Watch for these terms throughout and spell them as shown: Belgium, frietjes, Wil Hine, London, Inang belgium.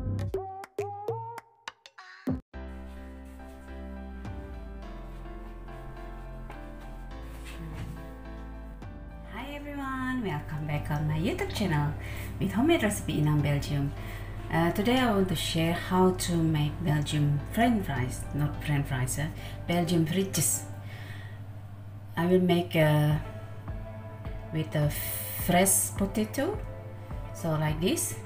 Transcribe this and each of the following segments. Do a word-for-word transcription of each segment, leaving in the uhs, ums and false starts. Hi everyone, welcome back on my YouTube channel with homemade recipe Inang Belgium. Uh, today I want to share how to make Belgium French fries, not French fries, uh, Belgium frietjes. I will make uh, with a fresh potato, so like this,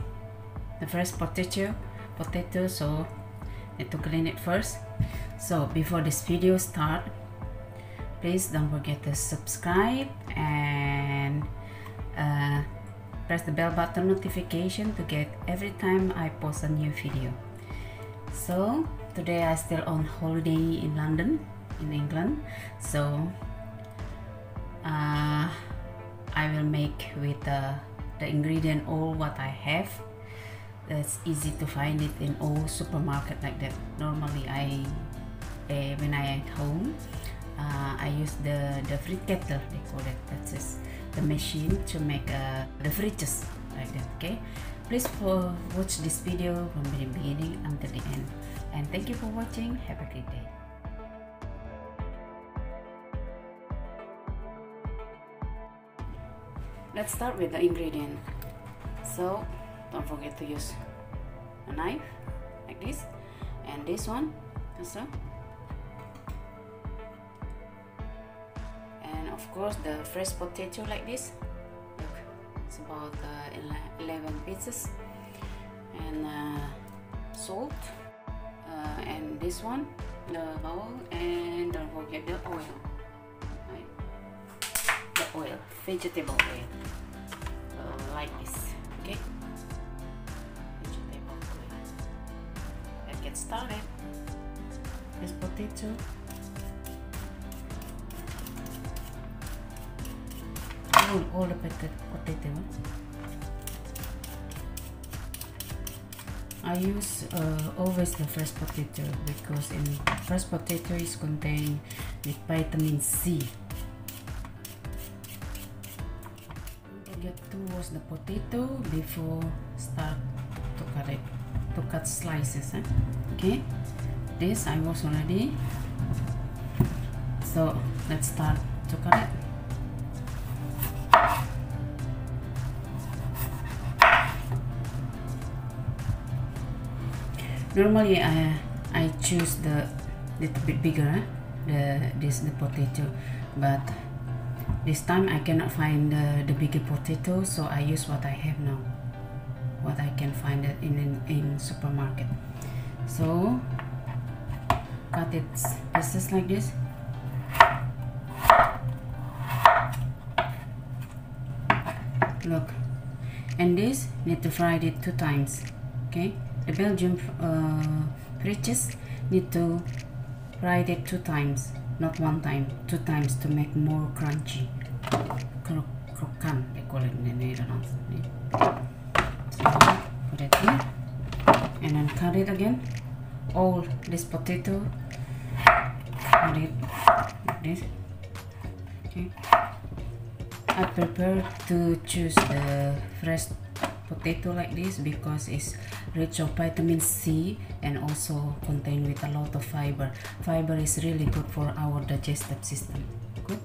the fresh potato, potato. So I need to clean it first. So before this video start, please don't forget to subscribe and uh, press the bell button notification to get every time I post a new video. So today I still on holiday in London, in England. So uh, I will make with uh, the ingredient all what I have. It's easy to find it in all supermarket like that. Normally I uh, when I at home, uh, I use the the frit kettle, they call it. That's just the machine to make uh, the frietjes like that. Okay, please for watch this video from the beginning until the end, and thank you for watching. Have a great day. Let's start with the ingredient. So don't forget to use a knife like this, and this one also, and of course the fresh potato like this. Look, it's about uh, eleven pieces, and uh, salt, uh, and this one the bowl, and don't forget the oil. Oil, vegetable oil, uh, like this. Okay, vegetable oil. Let's get started. This potato. Oh, all the potato. I use uh, always the fresh potato, because in fresh potato is contained with vitamin C. To wash the potato before start to cut it, to cut slices. Eh? Okay, this I wash already. So let's start to cut it. Normally I I choose the little bit bigger, eh? the this the potato, but this time I cannot find uh, the bigger potato, so I use what I have now, what I can find it in, in, in supermarket. So cut it pieces like this. Look, and this need to fry it two times. Okay, the Belgian frietjes uh, need to fry it two times. Not one time, two times, to make more crunchy. Cro crocan, they call it in the Netherlands. So put it here, and then cut it again. All this potato, cut it like this. Okay. I prefer to choose the fresh potato like this because it's rich of vitamin C and also contained with a lot of fiber. Fiber is really good for our digestive system. Good.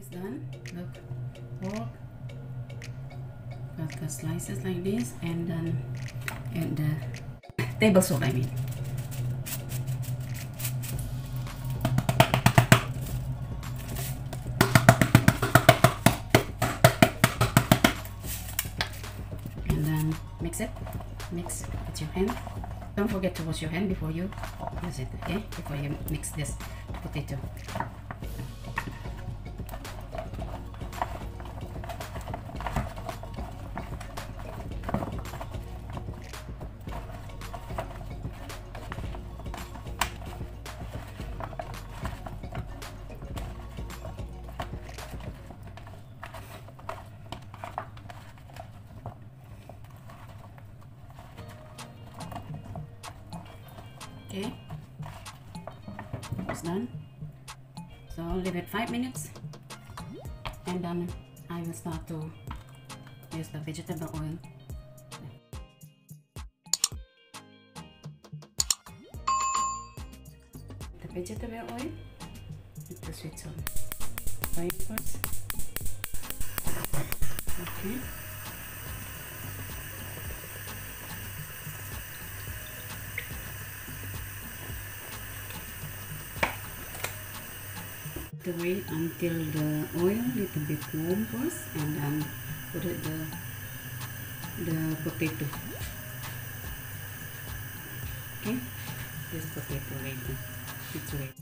It's done. Look, pork. Cut the slices like this, and then and the table salt, I mean. It. Mix it with your hand. Don't forget to wash your hand before you use it, okay? Before you mix this potato. Okay, it's done. So leave it five minutes. and then I will start to use the vegetable oil. The vegetable oil with the sweet salt. Frying first. Okay. Wait until the oil little bit warm first, and then put it the the potato. Okay, this potato ready. It's ready.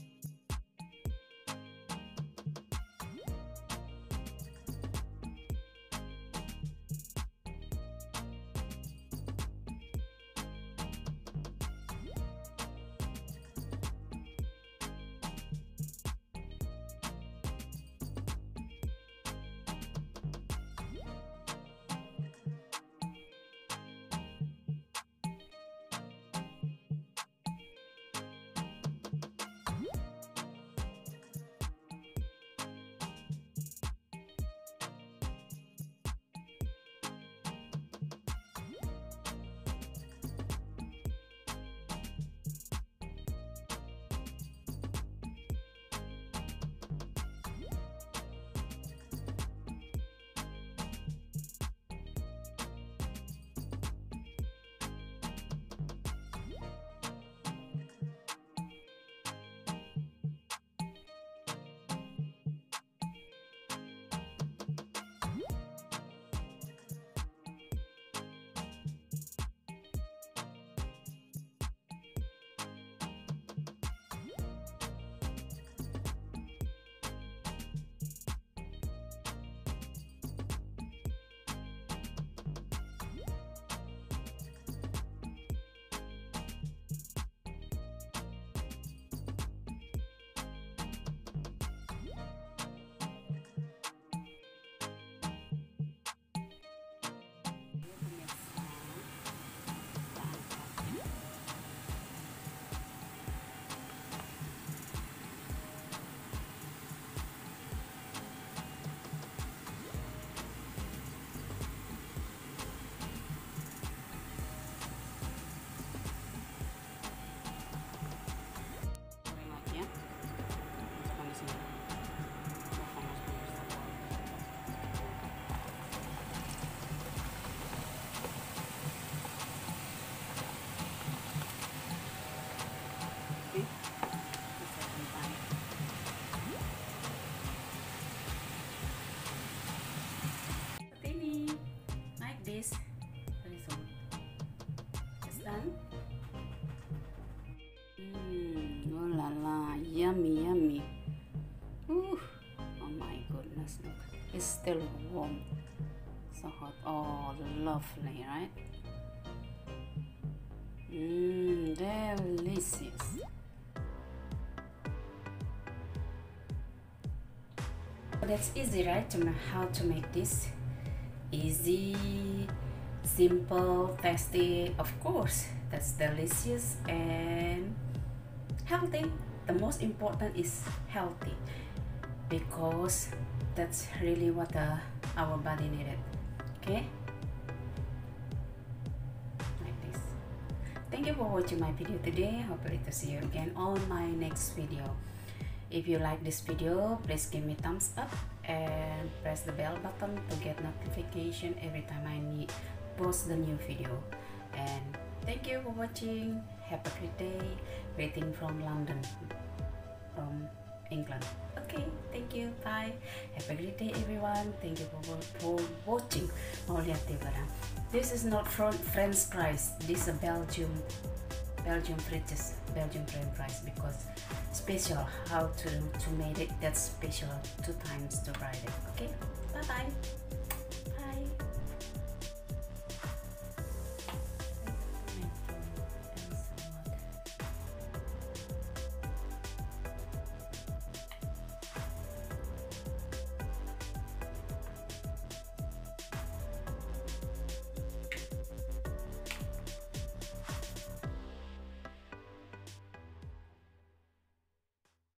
Mmm, oh la la, yummy, yummy. Ooh, oh my goodness, look, it's still warm, so hot. Oh, lovely, right? Mmm, delicious. Well, that's easy, right? To know how to make this easy, simple, tasty, of course, that's delicious and healthy. The most important is healthy, because that's really what uh, our body needed. Okay, like this. Thank you for watching my video today. Hopefully to see you again on my next video. If you like this video, please give me thumbs up and press the bell button to get notification every time I need post the new video. And thank you for watching. Have a great day. Greeting from London, from England. Okay, thank you, bye. Have a great day, everyone. Thank you for, for watching. This is not French fries, this is Belgium Belgium fries, Belgium French fries, because special how to to make it, that's special two times to fry it. Okay, bye bye.